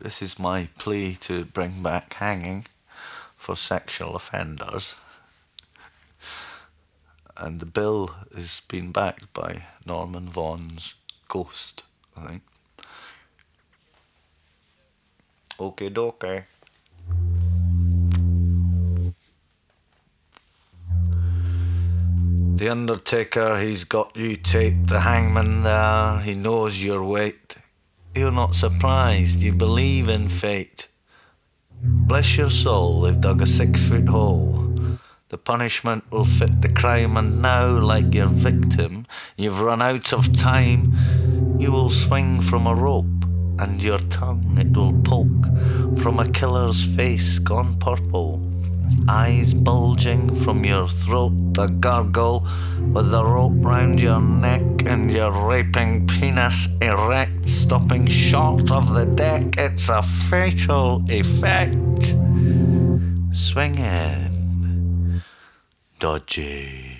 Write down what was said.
This is my plea to bring back hanging for sexual offenders. And the bill has been backed by Norman Vaughan's Ghost, I think. Okie dokie. The Undertaker, he's got you taped, the hangman there, he knows your weight. You're not surprised, you believe in fate. Bless your soul, they've dug a 6-foot hole. The punishment will fit the crime, and now, like your victim, you've run out of time. You will swing from a rope, and your tongue, it will poke from a killer's face gone purple. Eyes bulging from your throat, the gargle with the rope round your neck and your raping penis erect, stopping short of the deck. It's a fatal effect. Swinging, dodgy.